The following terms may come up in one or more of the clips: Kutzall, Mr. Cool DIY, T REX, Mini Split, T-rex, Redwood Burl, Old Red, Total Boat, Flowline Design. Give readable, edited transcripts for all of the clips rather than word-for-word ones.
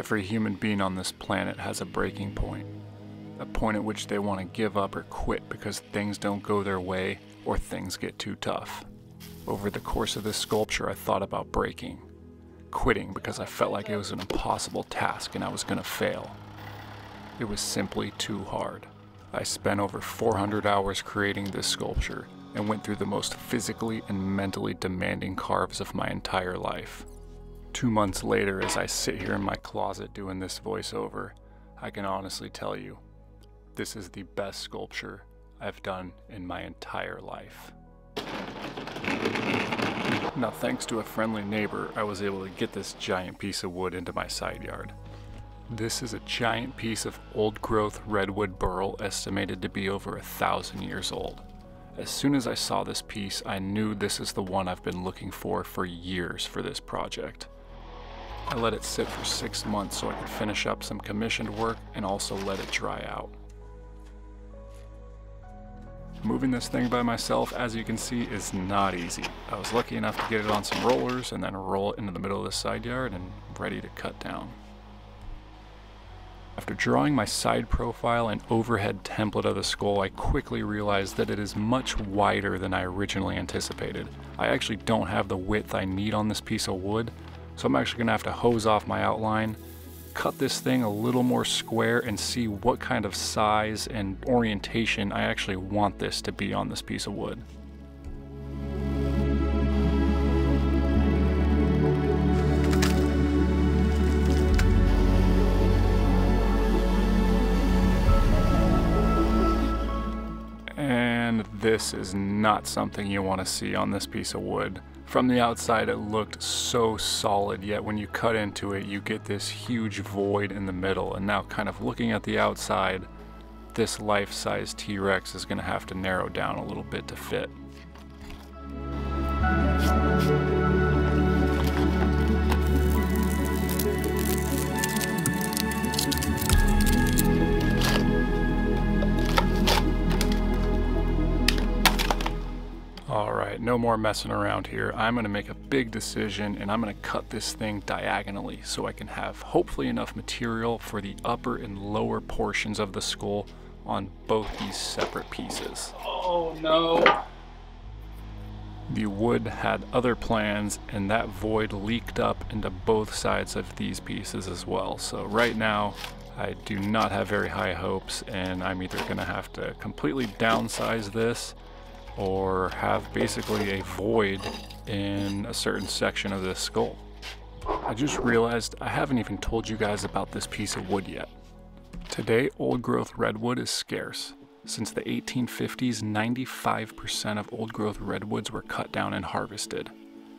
Every human being on this planet has a breaking point. A point at which they want to give up or quit because things don't go their way or things get too tough. Over the course of this sculpture, I thought about breaking. Quitting because I felt like it was an impossible task and I was going to fail. It was simply too hard. I spent over 400 hours creating this sculpture and went through the most physically and mentally demanding carves of my entire life. 2 months later, as I sit here in my closet doing this voiceover, I can honestly tell you, this is the best sculpture I've done in my entire life. Now, thanks to a friendly neighbor, I was able to get this giant piece of wood into my side yard. This is a giant piece of old-growth redwood burl estimated to be over 1,000 years old. As soon as I saw this piece, I knew this is the one I've been looking for years for this project. I let it sit for 6 months so I could finish up some commissioned work and also let it dry out. Moving this thing by myself, as you can see, is not easy. I was lucky enough to get it on some rollers and then roll it into the middle of the side yard and ready to cut down. After drawing my side profile and overhead template of the skull, I quickly realized that it is much wider than I originally anticipated. I actually don't have the width I need on this piece of wood, so I'm actually going to have to hose off my outline, cut this thing a little more square, and see what kind of size and orientation I actually want this to be on this piece of wood. This is not something you want to see on this piece of wood. From the outside, it looked so solid, yet when you cut into it, you get this huge void in the middle. And now, kind of looking at the outside, this life-size T Rex is going to have to narrow down a little bit to fit. No more messing around here. I'm going to make a big decision and I'm going to cut this thing diagonally so I can have hopefully enough material for the upper and lower portions of the skull on both these separate pieces. Oh no! The wood had other plans and that void leaked up into both sides of these pieces as well. So right now I do not have very high hopes and I'm either going to have to completely downsize this or have basically a void in a certain section of this skull. I just realized I haven't even told you guys about this piece of wood yet. Today, old growth redwood is scarce. Since the 1850s, 95% of old growth redwoods were cut down and harvested.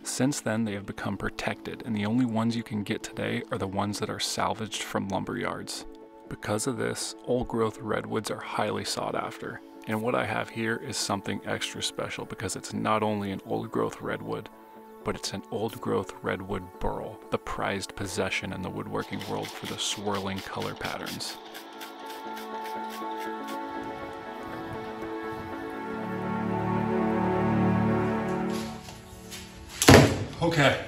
Since then, they have become protected, and the only ones you can get today are the ones that are salvaged from lumber yards. Because of this, old growth redwoods are highly sought after. And what I have here is something extra special because it's not only an old growth redwood, but it's an old growth redwood burl, the prized possession in the woodworking world for the swirling color patterns. Okay,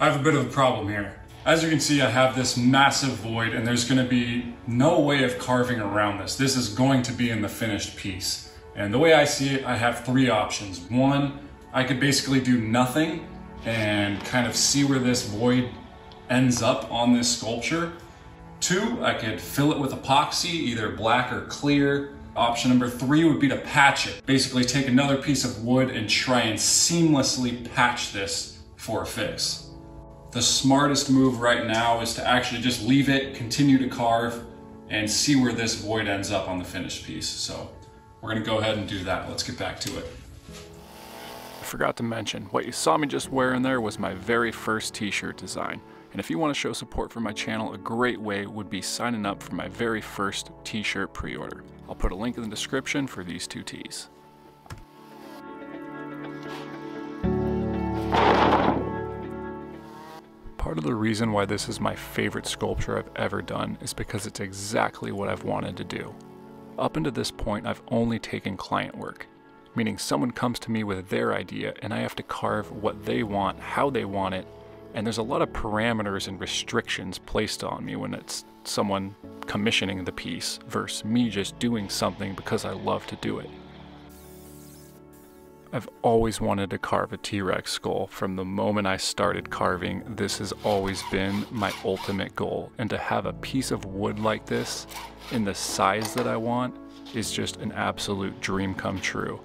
I have a bit of a problem here. As you can see, I have this massive void and there's going to be no way of carving around this. This is going to be in the finished piece. And the way I see it, I have three options. One, I could basically do nothing and kind of see where this void ends up on this sculpture. Two, I could fill it with epoxy, either black or clear. Option number three would be to patch it. Basically take another piece of wood and try and seamlessly patch this for a fix. The smartest move right now is to actually just leave it, continue to carve, and see where this void ends up on the finished piece. So we're going to go ahead and do that. Let's get back to it. I forgot to mention, what you saw me just wearing there was my very first t-shirt design. And if you want to show support for my channel, a great way would be signing up for my very first t-shirt pre-order. I'll put a link in the description for these two tees. Part of the reason why this is my favorite sculpture I've ever done is because it's exactly what I've wanted to do. Up until this point, I've only taken client work, meaning someone comes to me with their idea and I have to carve what they want, how they want it, And there's a lot of parameters and restrictions placed on me when it's someone commissioning the piece versus me just doing something because I love to do it. I've always wanted to carve a T Rex skull. From the moment I started carving, this has always been my ultimate goal. And to have a piece of wood like this in the size that I want is just an absolute dream come true.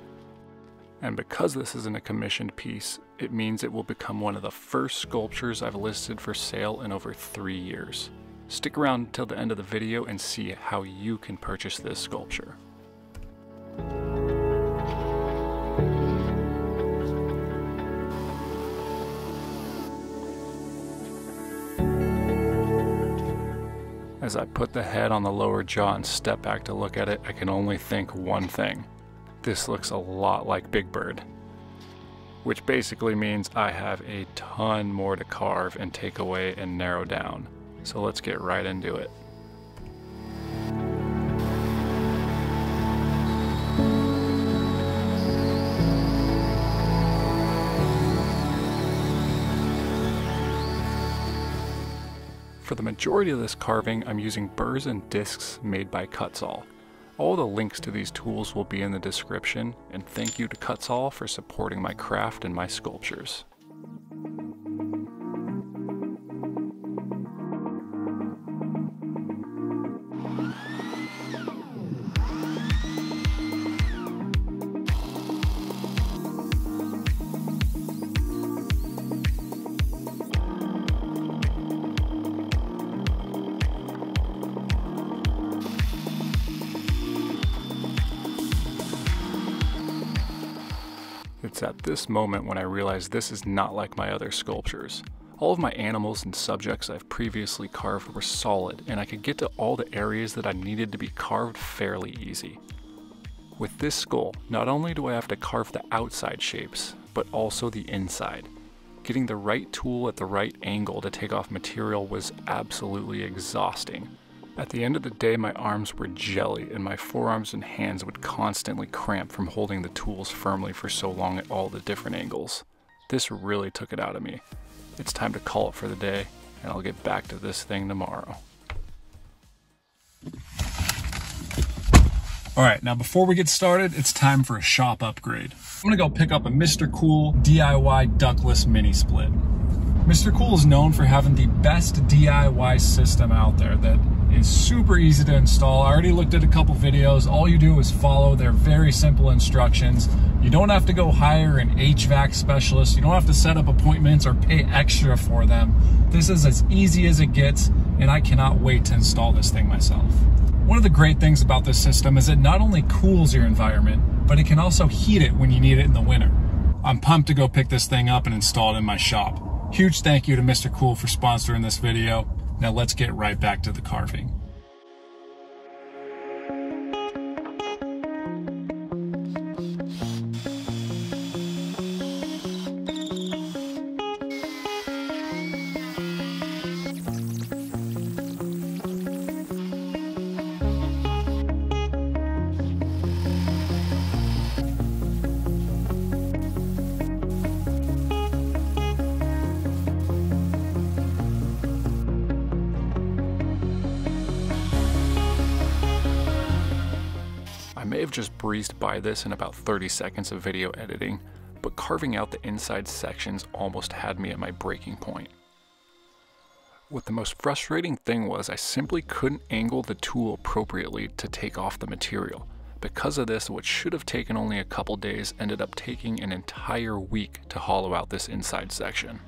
And because this isn't a commissioned piece, it means it will become one of the first sculptures I've listed for sale in over 3 years. Stick around till the end of the video and see how you can purchase this sculpture. As I put the head on the lower jaw and step back to look at it, I can only think one thing. This looks a lot like Big Bird. Which basically means I have a ton more to carve and take away and narrow down. So let's get right into it. For the majority of this carving, I'm using burrs and discs made by Kutzall. All the links to these tools will be in the description, and thank you to Kutzall for supporting my craft and my sculptures. It's at this moment when I realized this is not like my other sculptures. All of my animals and subjects I've previously carved were solid, and I could get to all the areas that I needed to be carved fairly easy. With this skull, not only do I have to carve the outside shapes, but also the inside. Getting the right tool at the right angle to take off material was absolutely exhausting. At the end of the day, my arms were jelly, and my forearms and hands would constantly cramp from holding the tools firmly for so long at all the different angles. This really took it out of me. It's time to call it for the day, and I'll get back to this thing tomorrow. All right, now before we get started, it's time for a shop upgrade. I'm gonna go pick up a Mr. Cool DIY ductless mini split. Mr. Cool is known for having the best DIY system out there that is super easy to install. I already looked at a couple videos. All you do is follow their very simple instructions. You don't have to go hire an HVAC specialist. You don't have to set up appointments or pay extra for them. This is as easy as it gets, and I cannot wait to install this thing myself. One of the great things about this system is it not only cools your environment, but it can also heat it when you need it in the winter. I'm pumped to go pick this thing up and install it in my shop. Huge thank you to Mr. Cool for sponsoring this video. Now let's get right back to the carving. I may have just breezed by this in about 30 seconds of video editing, but carving out the inside sections almost had me at my breaking point. What the most frustrating thing was, I simply couldn't angle the tool appropriately to take off the material. Because of this, what should have taken only a couple days ended up taking an entire week to hollow out this inside section.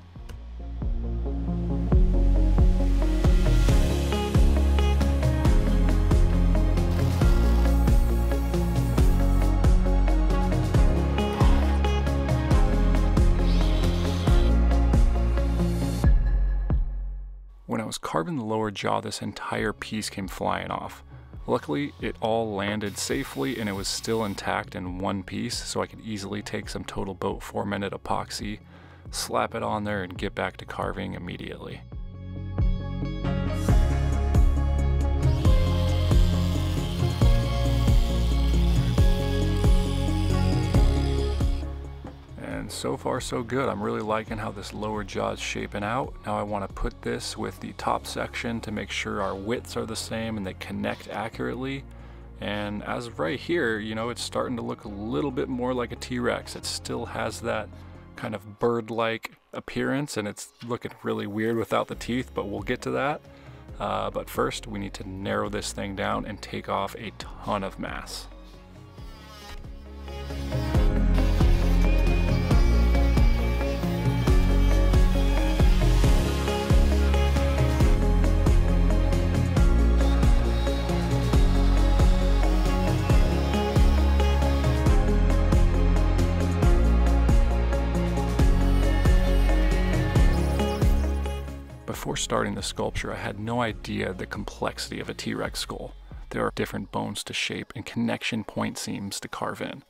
When I was carving the lower jaw, this entire piece came flying off. Luckily, it all landed safely and it was still intact in one piece, so I could easily take some Total Boat 4-minute epoxy, slap it on there, and get back to carving immediately. And And so far so good. I'm really liking how this lower jaw's shaping out. Now I want to put this with the top section to make sure our widths are the same and they connect accurately. And as of right here, you know, it's starting to look a little bit more like a T Rex. It still has that kind of bird-like appearance, and it's looking really weird without the teeth, but we'll get to that. But first, we need to narrow this thing down and take off a ton of mass. Before starting the sculpture, I had no idea the complexity of a T-Rex skull. There are different bones to shape and connection point seams to carve in.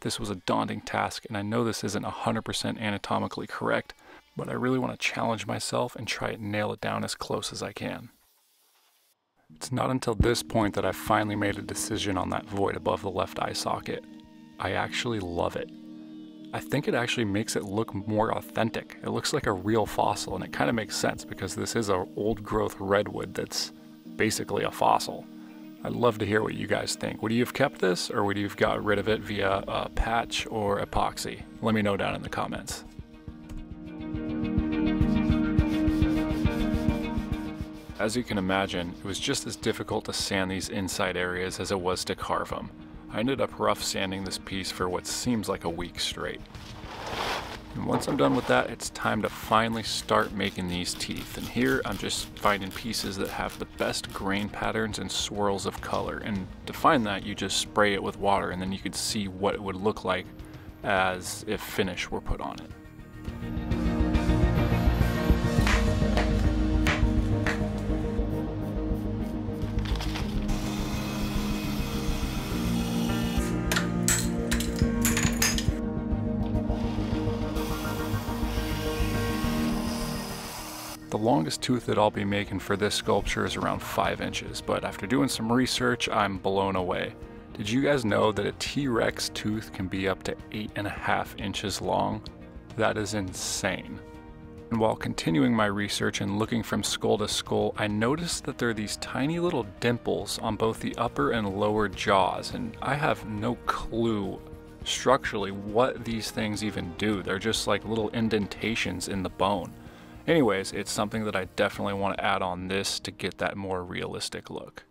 This was a daunting task, and I know this isn't 100% anatomically correct, but I really want to challenge myself and try and nail it down as close as I can. It's not until this point that I finally made a decision on that void above the left eye socket. I actually love it. I think it actually makes it look more authentic. It looks like a real fossil, and it kind of makes sense because this is an old growth redwood that's basically a fossil. I'd love to hear what you guys think. Would you have kept this, or would you have got rid of it via a patch or epoxy? Let me know down in the comments. As you can imagine, it was just as difficult to sand these inside areas as it was to carve them. I ended up rough sanding this piece for what seems like a week straight. And once I'm done with that, it's time to finally start making these teeth. And here I'm just finding pieces that have the best grain patterns and swirls of color. And to find that, you just spray it with water, and then you could see what it would look like as if finish were put on it. The longest tooth that I'll be making for this sculpture is around 5 inches, but after doing some research, I'm blown away. Did you guys know that a T-Rex tooth can be up to 8.5 inches long? That is insane. And while continuing my research and looking from skull to skull, I noticed that there are these tiny little dimples on both the upper and lower jaws, and I have no clue structurally what these things even do. They're just like little indentations in the bone. Anyways, it's something that I definitely want to add on this to get that more realistic look.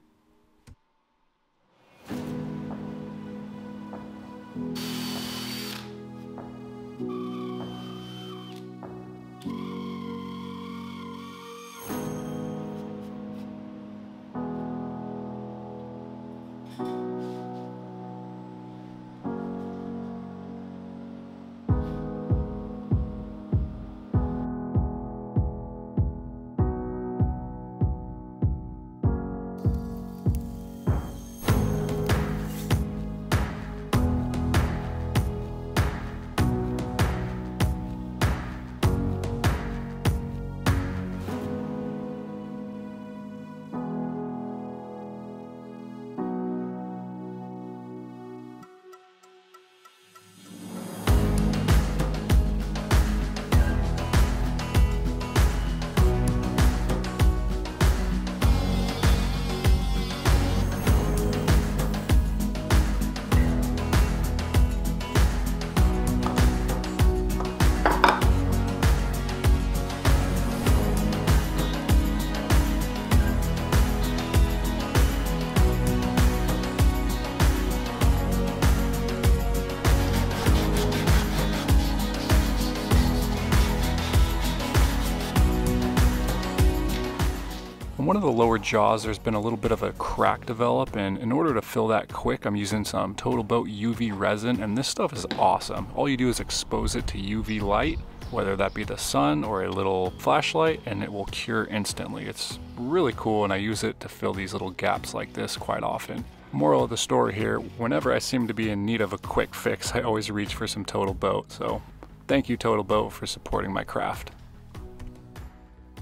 One of the lower jaws, there's been a little bit of a crack develop, and in order to fill that quick, I'm using some Total Boat UV resin, and this stuff is awesome. All you do is expose it to UV light, whether that be the sun or a little flashlight, and it will cure instantly. It's really cool, and I use it to fill these little gaps like this quite often. Moral of the story here, whenever I seem to be in need of a quick fix, I always reach for some Total Boat, so thank you Total Boat for supporting my craft.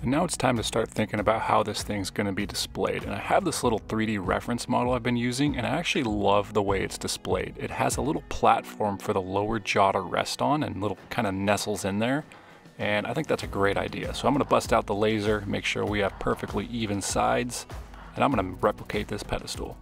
And now it's time to start thinking about how this thing's going to be displayed. And I have this little 3D reference model I've been using, and I actually love the way it's displayed. It has a little platform for the lower jaw to rest on and little kind of nestles in there. And I think that's a great idea. So I'm going to bust out the laser, make sure we have perfectly even sides, and I'm going to replicate this pedestal.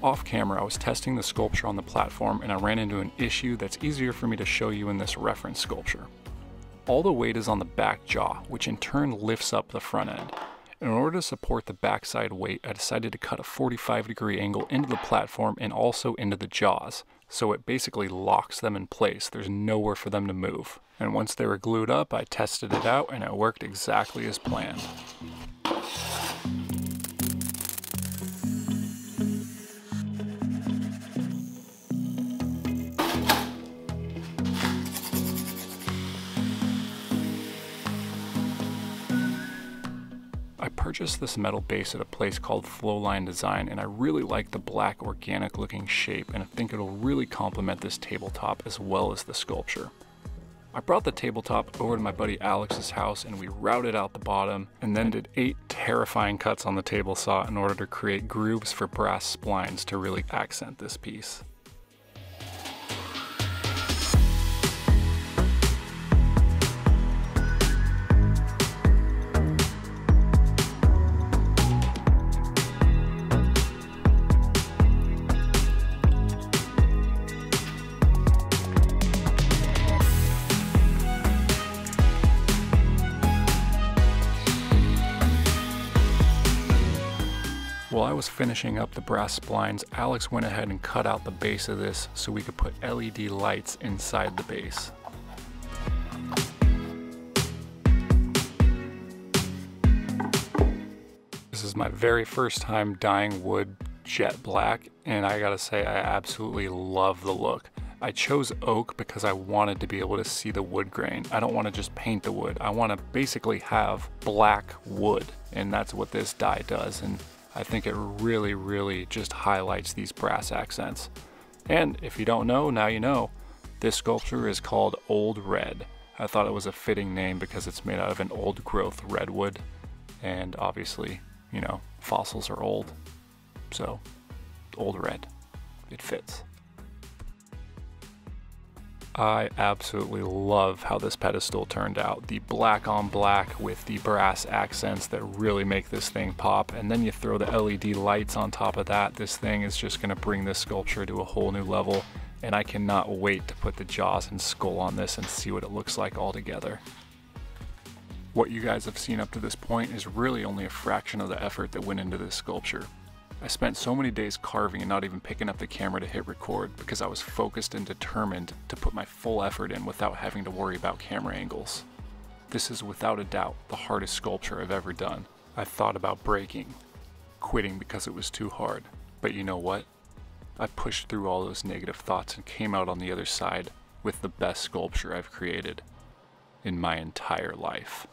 Off camera, I was testing the sculpture on the platform and I ran into an issue that's easier for me to show you in this reference sculpture. All the weight is on the back jaw, which in turn lifts up the front end. In order to support the backside weight, I decided to cut a 45-degree angle into the platform and also into the jaws, so it basically locks them in place. There's nowhere for them to move. And once they were glued up, I tested it out and it worked exactly as planned. I purchased this metal base at a place called Flowline Design, and I really like the black organic looking shape, and I think it'll really complement this tabletop as well as the sculpture. I brought the tabletop over to my buddy Alex's house and we routed out the bottom and then did 8 terrifying cuts on the table saw in order to create grooves for brass splines to really accent this piece. While I was finishing up the brass splines, Alex went ahead and cut out the base of this so we could put LED lights inside the base. This is my very first time dyeing wood jet black, and I gotta say I absolutely love the look. I chose oak because I wanted to be able to see the wood grain. I don't want to just paint the wood. I want to basically have black wood, and that's what this dye does. And I think it really, really just highlights these brass accents. And if you don't know, now you know. This sculpture is called Old Red. I thought it was a fitting name because it's made out of an old growth redwood. And obviously, you know, fossils are old. So, Old Red. It fits. I absolutely love how this pedestal turned out. The black on black with the brass accents that really make this thing pop. And then you throw the LED lights on top of that. This thing is just gonna bring this sculpture to a whole new level. And I cannot wait to put the jaws and skull on this and see what it looks like all together. What you guys have seen up to this point is really only a fraction of the effort that went into this sculpture. I spent so many days carving and not even picking up the camera to hit record because I was focused and determined to put my full effort in without having to worry about camera angles. This is without a doubt the hardest sculpture I've ever done. I thought about breaking, quitting because it was too hard, but you know what? I pushed through all those negative thoughts and came out on the other side with the best sculpture I've created in my entire life.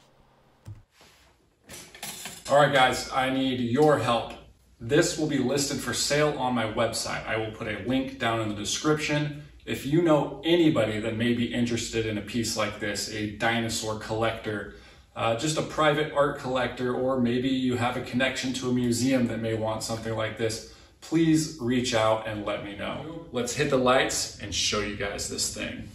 All right guys, I need your help. This will be listed for sale on my website. I will put a link down in the description. If you know anybody that may be interested in a piece like this, a dinosaur collector, just a private art collector, or maybe you have a connection to a museum that may want something like this, please reach out and let me know. Let's hit the lights and show you guys this thing.